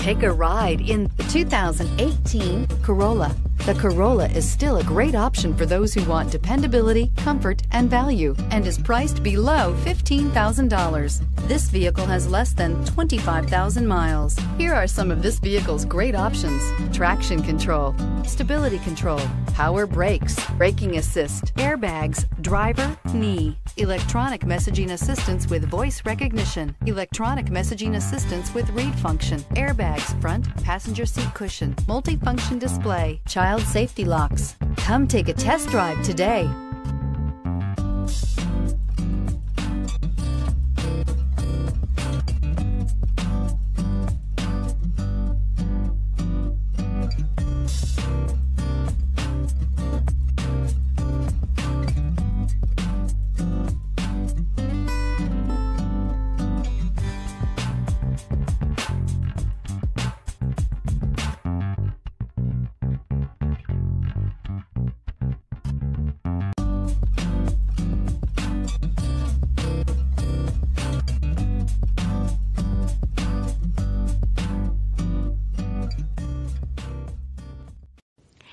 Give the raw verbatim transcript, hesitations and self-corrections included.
Take a ride in the two thousand eighteen Corolla. The Corolla is still a great option for those who want dependability, comfort, and value, and is priced below fifteen thousand dollars. This vehicle has less than twenty-five thousand miles. Here are some of this vehicle's great options: traction control, stability control, power brakes, braking assist, airbags, driver, knee, electronic messaging assistance with voice recognition, electronic messaging assistance with read function, airbags, front, passenger seat cushion, multifunction display, child Child safety locks. Come take a test drive today.